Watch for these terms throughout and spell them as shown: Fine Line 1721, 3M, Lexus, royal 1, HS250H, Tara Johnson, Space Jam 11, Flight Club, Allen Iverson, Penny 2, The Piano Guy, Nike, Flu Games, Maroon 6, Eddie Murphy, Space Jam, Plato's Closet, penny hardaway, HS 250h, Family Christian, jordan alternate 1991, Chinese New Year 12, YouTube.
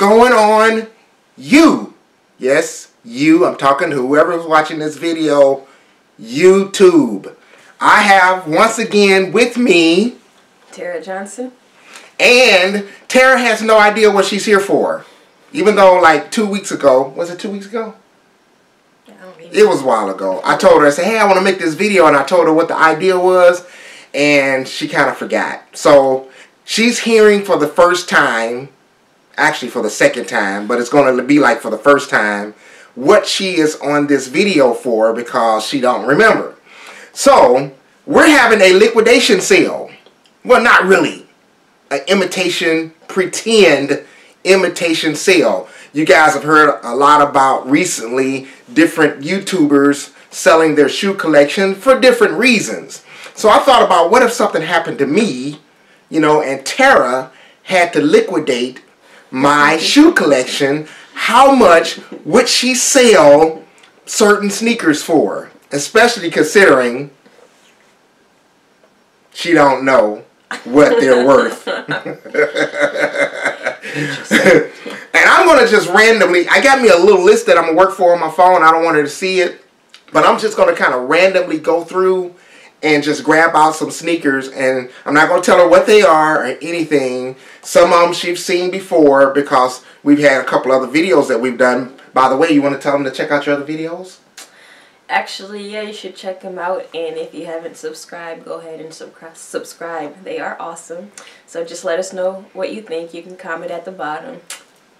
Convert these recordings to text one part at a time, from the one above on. going on you. Yes, you. I'm talking to whoever's watching this video. YouTube. I have once again with me Tara Johnson. And Tara has no idea what she's here for. Even though like 2 weeks ago, was it 2 weeks ago? It was a while ago. I told her, I said, hey, I want to make this video, and I told her what the idea was, and she kind of forgot. So she's hearing for the first time, actually for the second time, but it's going to be like for the first time, what she is on this video for because she don't remember. So we're having a liquidation sale. Well, not really. An imitation, pretend imitation sale. You guys have heard a lot about recently different YouTubers selling their shoe collection for different reasons. So I thought about what if something happened to me, you know, and Tara had to liquidate my shoe collection. How much would she sell certain sneakers for? Especially considering she don't know what they're worth. And I'm going to just randomly, I got me a little list that I'm going to work for on my phone. I don't want her to see it. But I'm just going to kind of randomly go through and just grab out some sneakers. And I'm not going to tell her what they are or anything. Some of them she's seen before because we've had a couple other videos that we've done. By the way, you want to tell them to check out your other videos? Actually, yeah, you should check them out. And if you haven't subscribed, go ahead and subscribe. They are awesome. So just let us know what you think. You can comment at the bottom.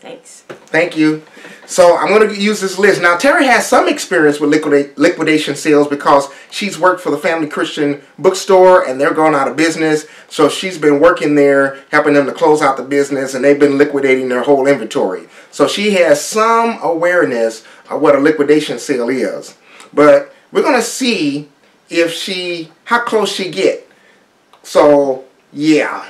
Thanks. Thank you. So I'm going to use this list. Now, Tara has some experience with liquidation sales because she's worked for the Family Christian bookstore, and they're going out of business. So she's been working there, helping them to close out the business, and they've been liquidating their whole inventory. So she has some awareness of what a liquidation sale is. But we're going to see if she, how close she get. So, yeah.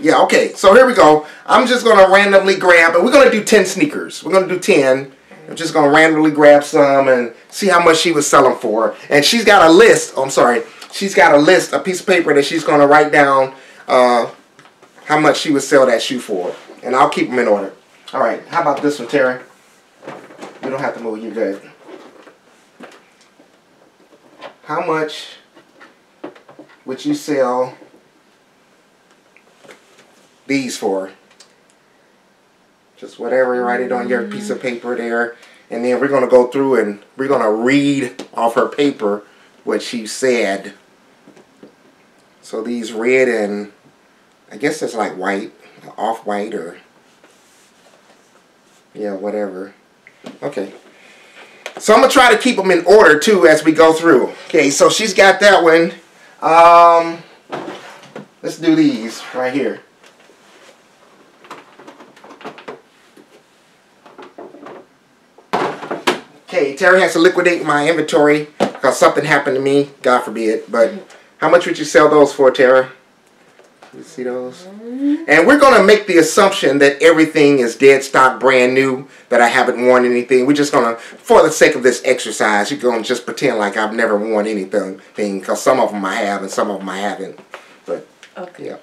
Yeah, okay. So here we go. I'm just going to randomly grab, and we're going to do 10 sneakers. We're going to do 10. I'm just going to randomly grab some and see how much she was selling for. And she's got a list. Oh, I'm sorry. She's got a list, a piece of paper that she's going to write down how much she would sell that shoe for. And I'll keep them in order. All right. How about this one, Tara? You don't have to move. You're good. How much would you sell these for? Just whatever, write it on your piece of paper there, and then we're going to go through and we're going to read off her paper what she said. So these red and I guess it's like white, off-white or yeah, whatever. Okay. So I'm going to try to keep them in order too as we go through. Okay, so she's got that one. Let's do these right here. Okay, Tara has to liquidate my inventory because something happened to me, God forbid. But how much would you sell those for, Tara? You see those? And we're going to make the assumption that everything is dead stock, brand new, that I haven't worn anything. We're just going to, for the sake of this exercise, you're going to just pretend like I've never worn anything because some of them I have and some of them I haven't. But, okay. Yeah.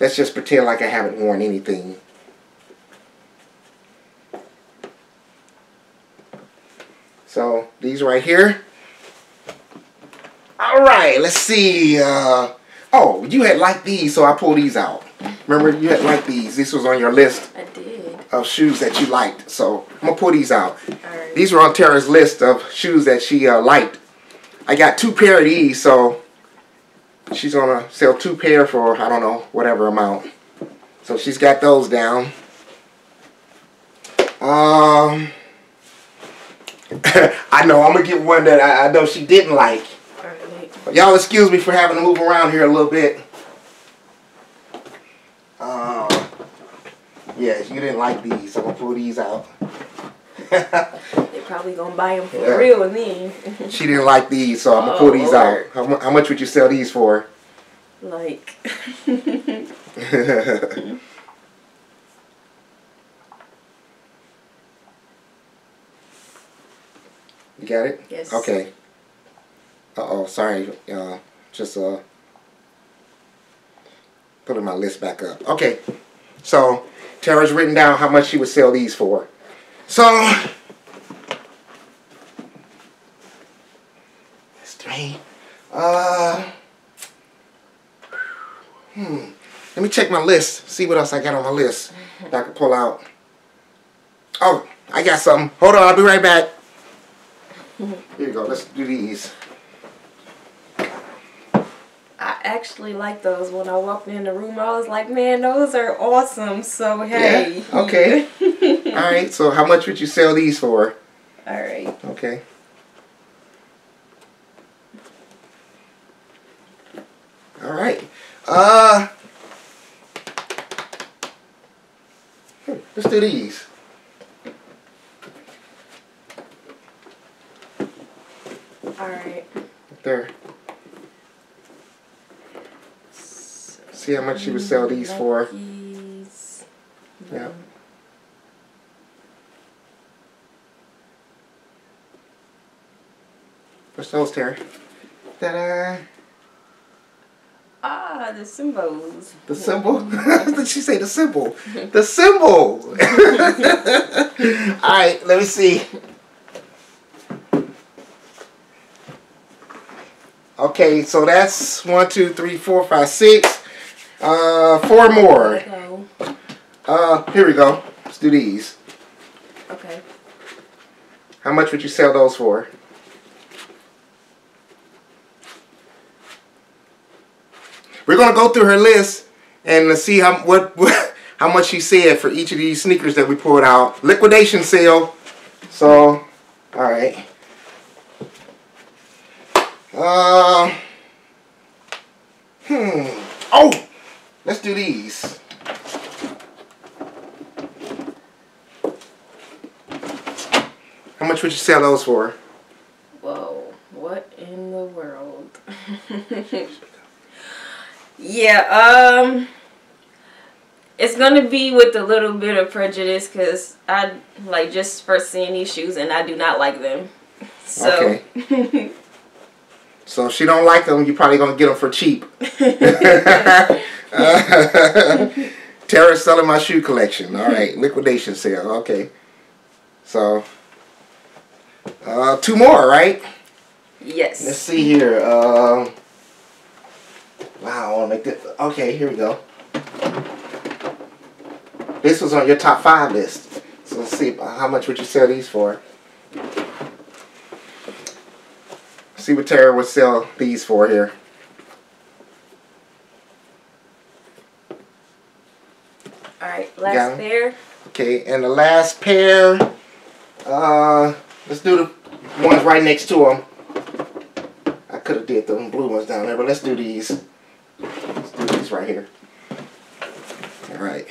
Let's just pretend like I haven't worn anything. So, these right here. Alright, let's see. Oh, you had liked these, so I pulled these out. Remember, you had liked these. This was on your list of shoes that you liked. So, I'm going to pull these out. Right. These were on Tara's list of shoes that she liked. I got two pair of these, so she's going to sell two pair for, I don't know, whatever amount. So, she's got those down. I know, I'm going to get one that I know she didn't like. Y'all excuse me for having to move around here a little bit. Yes, you didn't like these, so I'm going to pull these out. They're probably going to buy them for real and then. She didn't like these, so I'm going to pull these out. How much would you sell these for? Like. You got it? Yes. Okay. Uh-oh, sorry. Just putting my list back up. Okay. So, Tara's written down how much she would sell these for. So, that's three. Let me check my list. See what else I got on my list that I can pull out. Oh, I got something. Hold on, I'll be right back. Here you go. Let's do these. I actually like those. When I walked in the room, I was like, man, those are awesome. So, hey. Yeah? Okay. All right. So, how much would you sell these for? All right. Okay. All right. Let's do these. All right. There. See how much she would sell these for. Yeah. What's those, Tara? Ta-da! Ah, the symbols. The symbol? Did she say the symbol? The symbol! All right, let me see. Okay, so that's 1, 2, 3, 4, 5, 6. 4 more. Here we go. Let's do these. Okay. How much would you sell those for? We're gonna go through her list and see how much she said for each of these sneakers that we pulled out. Liquidation sale. So, all right. Oh, let's do these. How much would you sell those for? Whoa! What in the world? Yeah, it's gonna be with a little bit of prejudice because I like just first seeing these shoes and I do not like them. So. Okay. So if she don't like them, you're probably gonna get them for cheap. Tara's selling my shoe collection. All right, liquidation sale. Okay. So, 2 more, right? Yes. Let's see here. Wow, I want to make this. Okay, here we go. This was on your top 5 list. So let's see, how much would you sell these for? See what Tara would sell these for here. Alright, last pair. Okay, and the last pair. Let's do the ones right next to them. I could have did the blue ones down there, but let's do these. Let's do these right here. All right.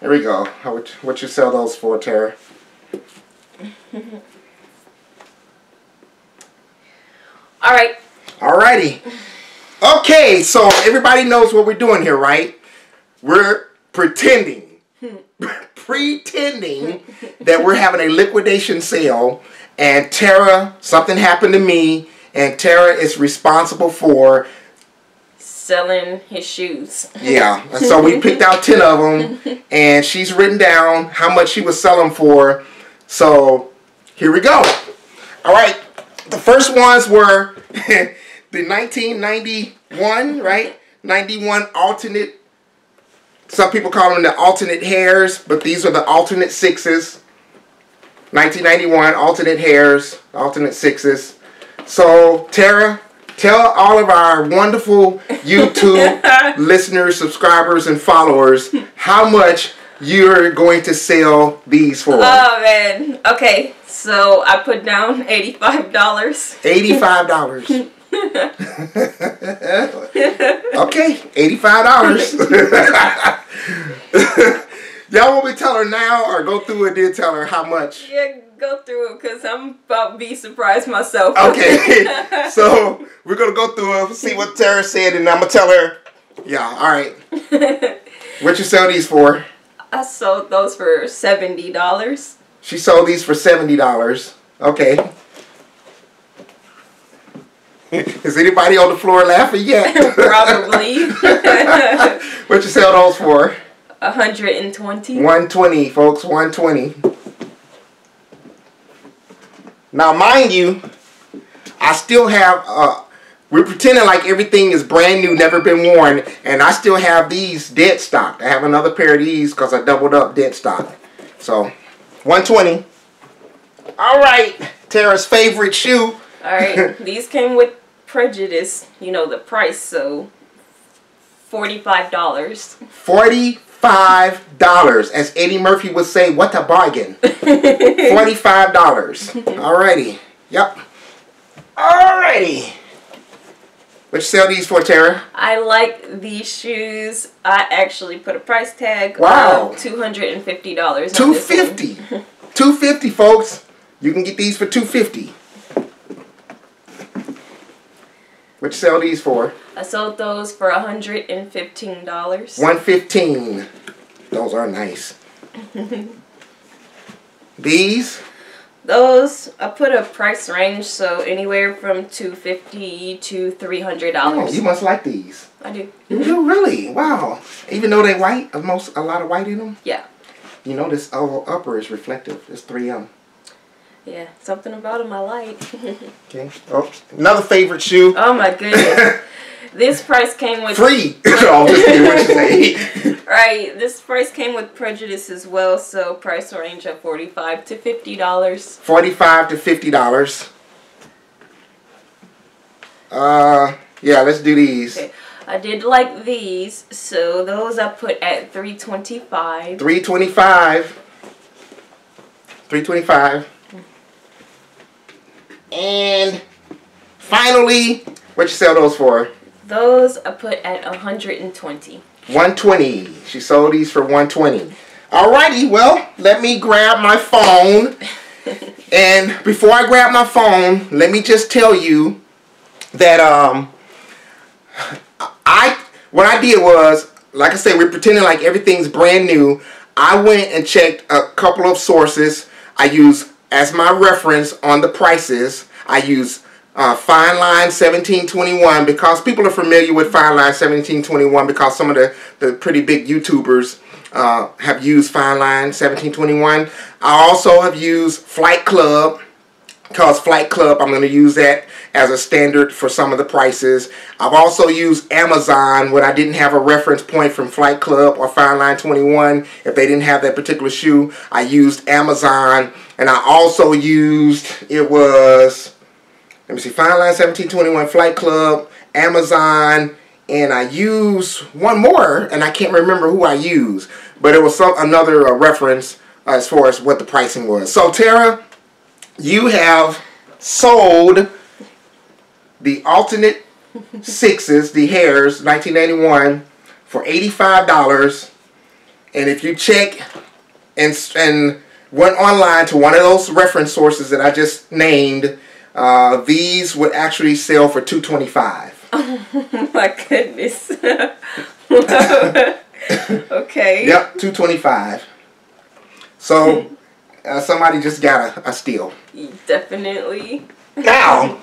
There we go. How would what you sell those for, Tara? All right. Alrighty. Okay, so everybody knows what we're doing here, right? We're pretending, that we're having a liquidation sale, and Tara, something happened to me, and Tara is responsible for selling his shoes. Yeah, and so we picked out 10 of them, and she's written down how much she was selling for. So here we go. All right, the first ones were the 1991, right? 91 alternate. Some people call them the alternate hairs, but these are the alternate 6s. 1991 alternate hairs, alternate 6s. So, Tara, tell all of our wonderful YouTube listeners, subscribers, and followers how much you're going to sell these for. Oh, man. Okay. So, I put down $85. $85. Okay. $85. Y'all want me to tell her now or go through it and then tell her how much? Yeah, go through it because I'm about to be surprised myself. Okay. So we're going to go through it, see what Tara said, and I'm going to tell her. Yeah, all right. What you sell these for? I sold those for $70. She sold these for $70. Okay. Is anybody on the floor laughing yet? Probably. What you sell those for? 120. 120, folks. 120. Now, mind you, I still have... we're pretending like everything is brand new, never been worn, and I still have these dead stock. I have another pair of these because I doubled up dead stock. So, 120. All right, Tara's favorite shoe. All right, these came with prejudice, you know, the price, so $45. $45. As Eddie Murphy would say, what a bargain. $45. Alrighty. Yep. Alrighty. What you sell these for, Tara? I like these shoes. I actually put a price tag of $250. $250. $250, folks. You can get these for $250. What you sell these for? I sold those for $115. $115. Those are nice. These? Those, I put a price range, so anywhere from $250 to $300. Oh, you must like these. I do. You do, really? Wow. Even though they're white, a lot of white in them? Yeah. You know, this upper is reflective. It's 3M. Yeah, something about them I like. Okay. Oh, another favorite shoe. Oh, my goodness. This price came with... Free! Oh, this is what you say. Right. This price came with prejudice as well, so price range of $45 to $50. $45 to $50. Yeah, let's do these. Okay. I did like these, so those I put at $325. $325. And finally, what you sell those for? Those I put at $120. $120. She sold these for $120. Alrighty, well, let me grab my phone. And before I grab my phone, let me just tell you that what I did was, like I said, we're pretending like everything's brand new. I went and checked a couple of sources. I used as my reference on the prices. I use Fine Line 1721 because people are familiar with Fine Line 1721 because some of the pretty big YouTubers have used Fine Line 1721. I also have used Flight Club because Flight Club, I'm going to use that as a standard for some of the prices. I've also used Amazon when I didn't have a reference point from Flight Club or Fine Line 21. If they didn't have that particular shoe, I used Amazon. And I also used, it was, let me see, Fine Line 1721, Flight Club, Amazon, and I used one more, and I can't remember who I used. But it was another reference as far as what the pricing was. So, Tara, you have sold the alternate sixes, the hairs, 1981, for $85. And if you check and went online to one of those reference sources that I just named, these would actually sell for $225. Oh my goodness. Okay. Yep, $225. So somebody just got a steal. Definitely. Now,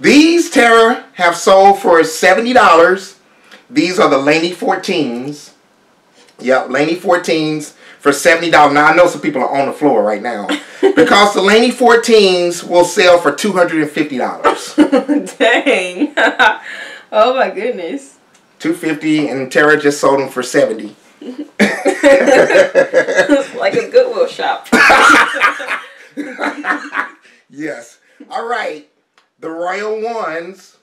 these, Tara, have sold for $70. These are the Laney 14s. Yep, Laney 14s. For $70. Now, I know some people are on the floor right now. Because the Laney 14s will sell for $250. Dang. Oh, my goodness. $250, and Tara just sold them for $70. It's like a Goodwill shop. Yes. All right. The Royal 1s.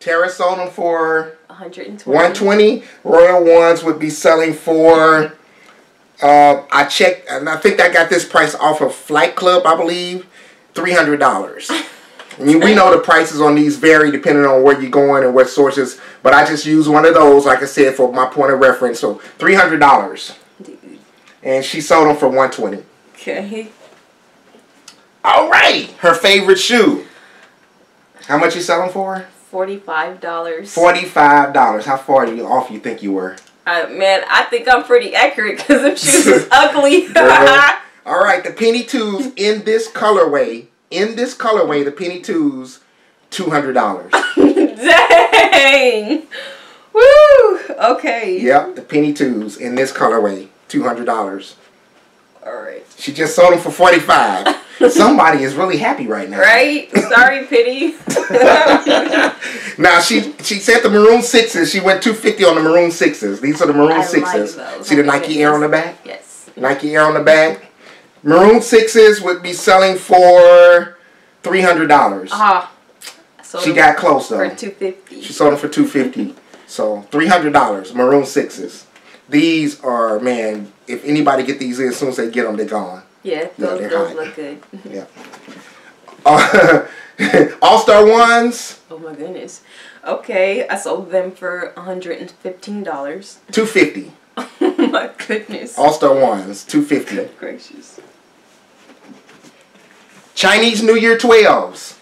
Tara sold them for... $120. Royal 1s would be selling for... I checked, and I think I got this price off of Flight Club, I believe, $300. I mean, we know the prices on these vary depending on where you're going and what sources, but I just use one of those, like I said, for my point of reference. So, $300. Dude. And she sold them for $120. Okay. All right. Her favorite shoe. How much you selling for? $45. $45. How far off you think you were? Man, I think I'm pretty accurate because the shoes is ugly. All right, the Penny 2s in this colorway. In this colorway, the Penny 2s, $200. Dang. Woo! Okay. Yep, the Penny 2s in this colorway, $200. All right. She just sold them for $45. Somebody is really happy right now. Right? Sorry, Penny. Now, she said the Maroon 6s. She went $250 on the Maroon 6s. These are the Maroon 6s. Like those. See the Nike Air on the back? Yes. Nike Air on the back. Maroon 6s would be selling for $300. Ah. She got close, though. For $250. She sold them for $250. So, $300. Maroon 6s. These are, man, if anybody get these in, as soon as they get them, they're gone. Yeah, those look good. Yeah. All-Star ones. Oh, my goodness. Okay, I sold them for $115. $250. Oh, my goodness. All-Star ones, $250. Good gracious. Chinese New Year 12s.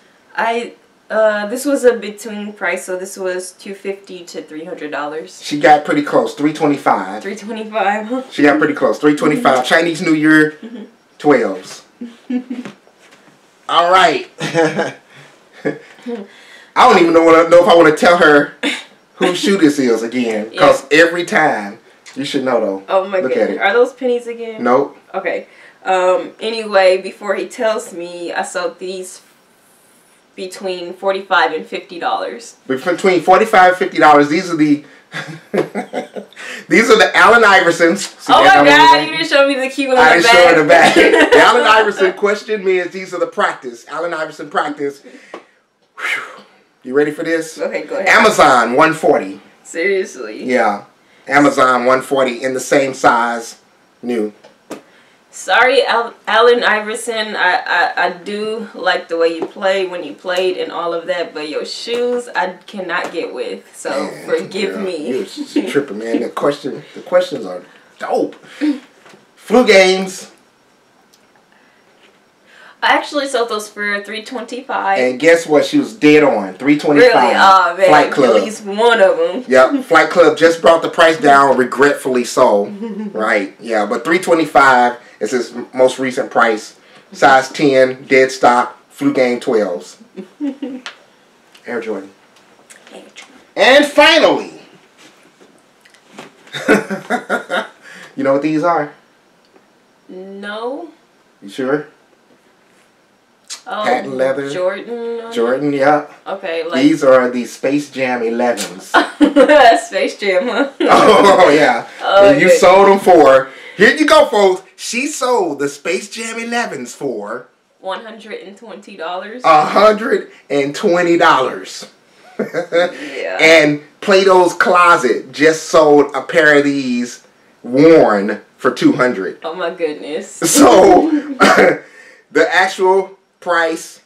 This was a between price, so this was $250 to $300. She got pretty close, $325. $325. She got pretty close, $325. Chinese New Year 12s. All right. I don't even know if I want to tell her whose shoe this is again, because every time you should know though. Oh my goodness! Are those pennies again? Nope. Okay. Anyway, before he tells me, I sold these between $45 and $50. Between $45 and $50. These are the these are the Allen Iversons. See, oh my God! You didn't show me the cute one. I didn't show her the back. The Allen Iverson question means these are the practice. Allen Iverson practice. Whew. You ready for this? Okay, go ahead. Amazon 140. Seriously? Yeah, Amazon 140 in the same size, new. Sorry, Allen Iverson, I do like the way you play when you played and all of that, but your shoes I cannot get with, so man, forgive me. You're tripping, man. The questions are dope. Flu Games. I actually sold those for $325. And guess what? She was dead on. $325. Really? Oh, man. Flight Club. At least one of them. Yep. Flight Club just brought the price down, regretfully so. Right. Yeah. But $325 is his most recent price. Size 10, dead stock, Flu Game 12s. Air Jordan. Air Jordan. And finally, you know what these are? No. You sure? Oh, patent leather. Jordan. Jordan, yeah. Okay, like these are the Space Jam 11s. Space Jam, huh? Oh, yeah. Oh, and you sold them for, here you go, folks. She sold the Space Jam 11s for $120. $120. Yeah. And Plato's Closet just sold a pair of these worn for $200. Oh, my goodness. So, the actual price,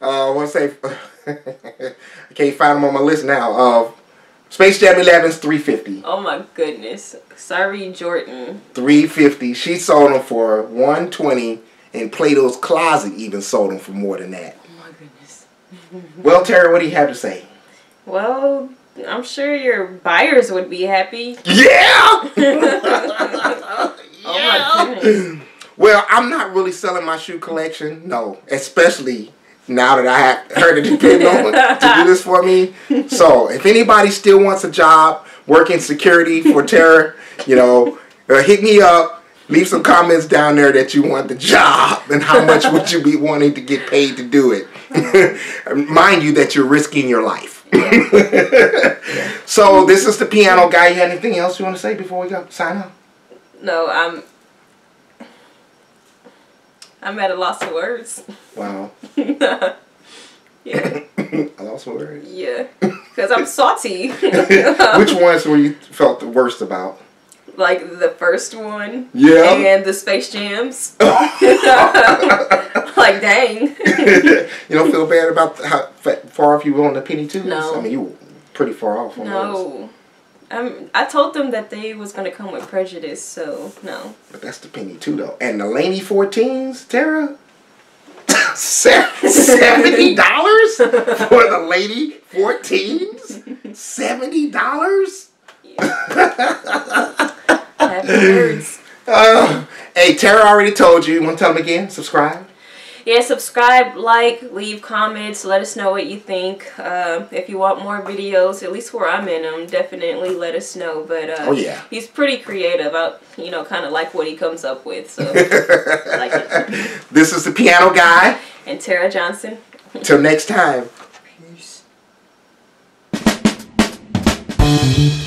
I want to say, I can't find them on my list now. Space Jam 11's $350. Oh my goodness. Sorry, Jordan. $350. She sold them for $120, and Plato's Closet even sold them for more than that. Oh my goodness. Well, Tara, what do you have to say? Well, I'm sure your buyers would be happy. Yeah! Yeah! Oh my goodness. Well, I'm not really selling my shoe collection, no, especially now that I have her to depend on to do this for me. So, if anybody still wants a job working security for Tara, you know, hit me up. Leave some comments down there that you want the job and how much would you be wanting to get paid to do it. Mind you that you're risking your life. So, this is the piano guy. You had anything else you want to say before we go sign up? No, I'm at a loss of words. Wow. Yeah. I lost my words? Yeah. Because I'm salty. Which ones were you felt the worst about? Like the first one. Yeah. And the Space Jams. Like, dang. You don't feel bad about how far off you were on the Penny 2s? No. I mean, you were pretty far off on those. I told them that they was going to come with prejudice, so no. But that's the Penny 2, though. And the Laney 14s, Tara? $70 for the Laney 14s? $70? Yeah. Happy words. Hey, Tara already told you. You want to tell them again? Subscribe. yeah, subscribe, like, leave comments, let us know what you think. If you want more videos, at least where I'm in them, definitely let us know. But oh, yeah, he's pretty creative. I, you know, kind of like what he comes up with. So I like it. This is the Piano Guy and Tara Johnson. Till next time. Peace.